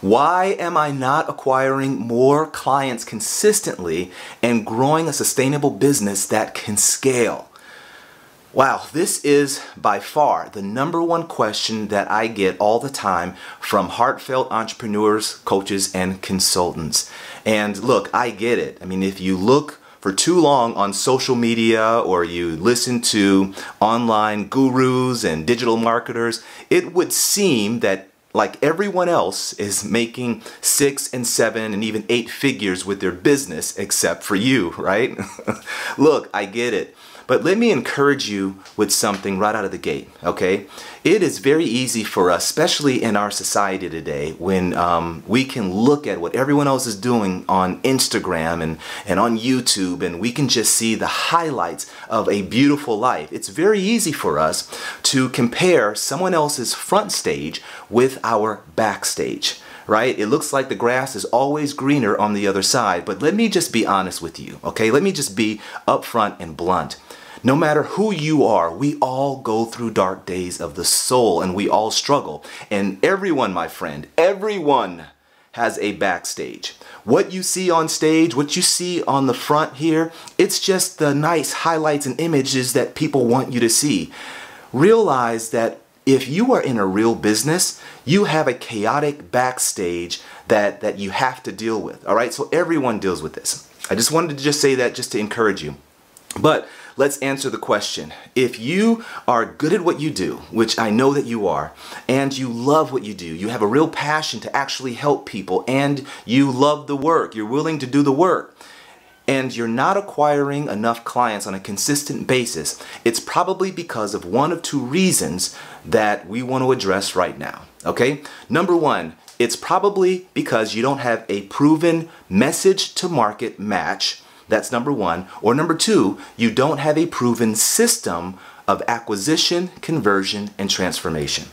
Why am I not acquiring more clients consistently and growing a sustainable business that can scale? Wow, this is by far the #1 question that I get all the time from heartfelt entrepreneurs, coaches, and consultants. And look, I get it. I mean, if you look for too long on social media or you listen to online gurus and digital marketers, it would seem that like everyone else is making 6 and 7 and even 8 figures with their business except for you, right? Look, I get it. But let me encourage you with something right out of the gate, okay? It is very easy for us, especially in our society today, when we can look at what everyone else is doing on Instagram and on YouTube, and we can just see the highlights of a beautiful life. It's very easy for us to compare someone else's front stage with our backstage, right? It looks like the grass is always greener on the other side, but let me just be honest with you, okay? Let me just be upfront and blunt. No matter who you are, we all go through dark days of the soul and we all struggle. And everyone, my friend, everyone has a backstage. What you see on stage, what you see on the front here, it's just the nice highlights and images that people want you to see. Realize that if you are in a real business, you have a chaotic backstage that you have to deal with, all right? So everyone deals with this. I just wanted to just say that just to encourage you. But let's answer the question. If you are good at what you do, which I know that you are, and you love what you do, you have a real passion to actually help people, and you love the work, you're willing to do the work, and you're not acquiring enough clients on a consistent basis, it's probably because of one of two reasons that we want to address right now, okay? #1, it's probably because you don't have a proven message to market match. That's #1. Or #2, you don't have a proven system of acquisition, conversion, and transformation,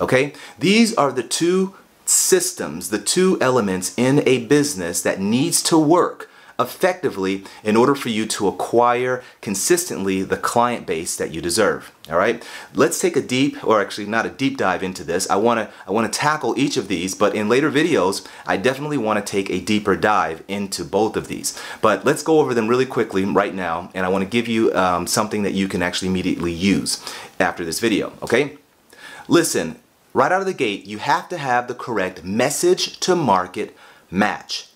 okay? These are the two systems, the two elements in a business that needs to work effectively in order for you to acquire consistently the client base that you deserve, all right? Let's take a deep, or actually not a deep dive into this. I wanna tackle each of these, but in later videos, I definitely wanna take a deeper dive into both of these. But let's go over them really quickly right now, and I wanna give you something that you can actually immediately use after this video, okay? Listen, right out of the gate, you have to have the correct message to market match.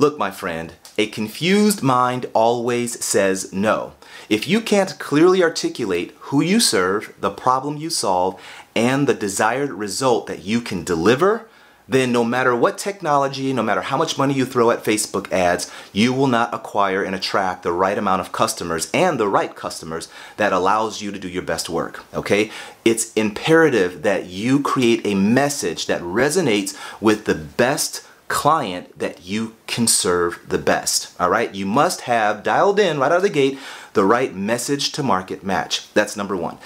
Look, my friend, a confused mind always says no. If you can't clearly articulate who you serve, the problem you solve, and the desired result that you can deliver, then no matter what technology, no matter how much money you throw at Facebook ads, you will not acquire and attract the right amount of customers and the right customers that allows you to do your best work, okay? It's imperative that you create a message that resonates with the best client that you can serve the best, all right? You must have dialed in right out of the gate the right message to market match. That's #1.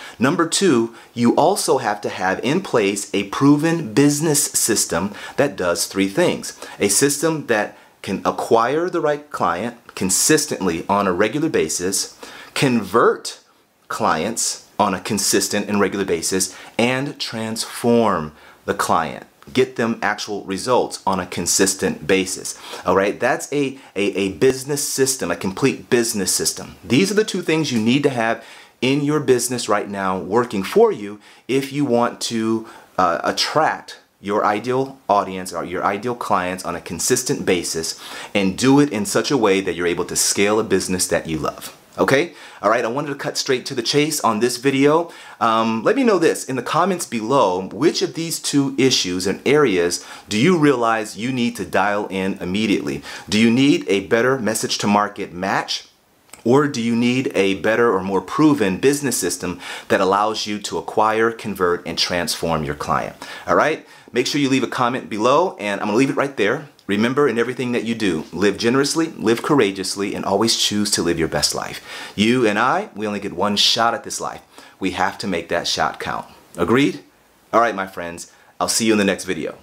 #2, you also have to have in place a proven business system that does 3 things. A system that can acquire the right client consistently on a regular basis, convert clients on a consistent and regular basis, and transform the client. Get them actual results on a consistent basis, all right? That's a business system, a complete business system. These are the 2 things you need to have in your business right now working for you if you want to attract your ideal audience or your ideal clients on a consistent basis and do it in such a way that you're able to scale a business that you love. Okay? All right, I wanted to cut straight to the chase on this video. Let me know this in the comments below, which of these 2 issues and areas do you realize you need to dial in immediately? Do you need a better message to market match? Or do you need a better or more proven business system that allows you to acquire, convert, and transform your client? All right, make sure you leave a comment below, and I'm gonna leave it right there. Remember, in everything that you do, live generously, live courageously, and always choose to live your best life. You and I, we only get one shot at this life. We have to make that shot count. Agreed? All right, my friends, I'll see you in the next video.